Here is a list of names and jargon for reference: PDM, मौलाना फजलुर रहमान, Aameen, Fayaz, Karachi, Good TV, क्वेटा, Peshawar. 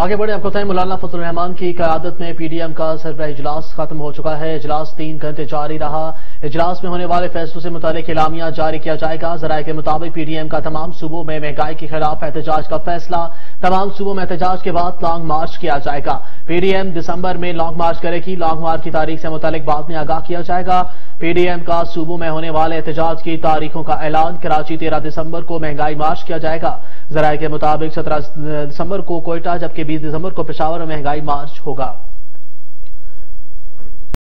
आगे बढ़े, आपको बताएं मौलाना फजलुर रहमान की क़यादत में पीडीएम का सरबराह इजलास खत्म हो चुका है। इजलास 3 घंटे जारी रहा। इजलास में होने वाले फैसलों से मुताल्लिक़ एलामिया जारी किया जाएगा। ज़राए के मुताबिक पीडीएम का तमाम सूबों में महंगाई के खिलाफ एहतजाज का फैसला। तमाम सूबों में एहतजाज के बाद लॉन्ग मार्च किया जाएगा। पीडीएम दिसंबर में लॉन्ग मार्च करेगी। लॉन्ग मार्च की तारीख से मुताल्लिक़ बाद में आगाह किया जाएगा। पीडीएम का सूबों में होने वाले एहतजाज की तारीखों का ऐलान। कराची 13 दिसंबर को महंगाई मार्च किया जाएगा। ज़राए के मुताबिक 17 दिसंबर को क्वेटा, जबकि 20 दिसंबर को पेशावर में महंगाई मार्च होगा।